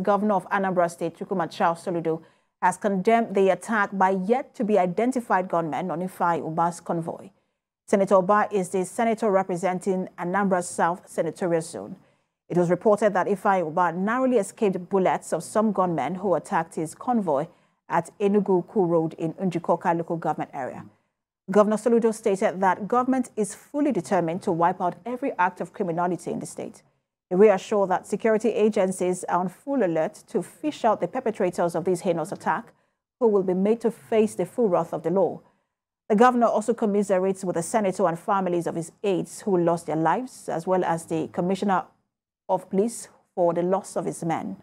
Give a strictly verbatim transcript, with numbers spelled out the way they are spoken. Governor of Anambra State, Chukwuma Charles Soludo, has condemned the attack by yet-to-be-identified gunmen on Ifeanyi Ubah's convoy. Senator Ubah is the senator representing Anambra South Senatorial Zone. It was reported that Ifeanyi Ubah narrowly escaped bullets of some gunmen who attacked his convoy at Enugwu-Ukwu Road in Njikoka local government area. Governor Soludo stated that government is fully determined to wipe out every act of criminality in the state. We are sure that security agencies are on full alert to fish out the perpetrators of this heinous attack, who will be made to face the full wrath of the law. The governor also commiserates with the senator and families of his aides who lost their lives, as well as the commissioner of police for the loss of his men.